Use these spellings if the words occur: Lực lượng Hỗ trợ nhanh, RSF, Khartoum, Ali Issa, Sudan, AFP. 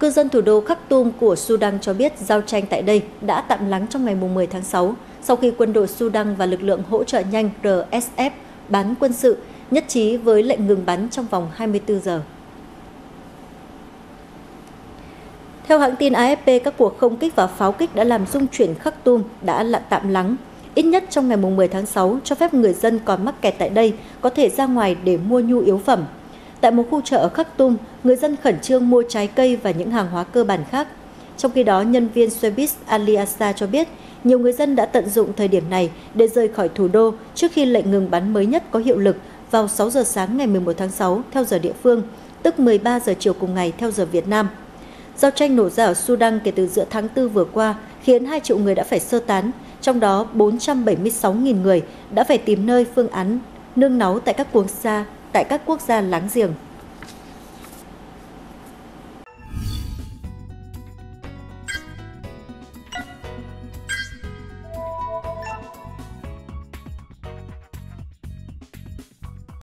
Cư dân thủ đô Khartoum của Sudan cho biết giao tranh tại đây đã tạm lắng trong ngày 10 tháng 6 sau khi quân đội Sudan và lực lượng hỗ trợ nhanh RSF bán quân sự nhất trí với lệnh ngừng bắn trong vòng 24 giờ. Theo hãng tin AFP, các cuộc không kích và pháo kích đã làm rung chuyển Khartoum đã tạm lắng, ít nhất trong ngày 10 tháng 6 cho phép người dân còn mắc kẹt tại đây có thể ra ngoài để mua nhu yếu phẩm. Tại một khu chợ ở Khartoum, người dân khẩn trương mua trái cây và những hàng hóa cơ bản khác. Trong khi đó, nhân viên xe buýt Ali Issa cho biết nhiều người dân đã tận dụng thời điểm này để rời khỏi thủ đô trước khi lệnh ngừng bắn mới nhất có hiệu lực vào 6 giờ sáng ngày 11 tháng 6 theo giờ địa phương, tức 13 giờ chiều cùng ngày theo giờ Việt Nam. Giao tranh nổ ra ở Sudan kể từ giữa tháng 4 vừa qua khiến 2 triệu người đã phải sơ tán, trong đó 476.000 người đã phải tìm nơi phương án nương náu tại các quốc gia láng giềng.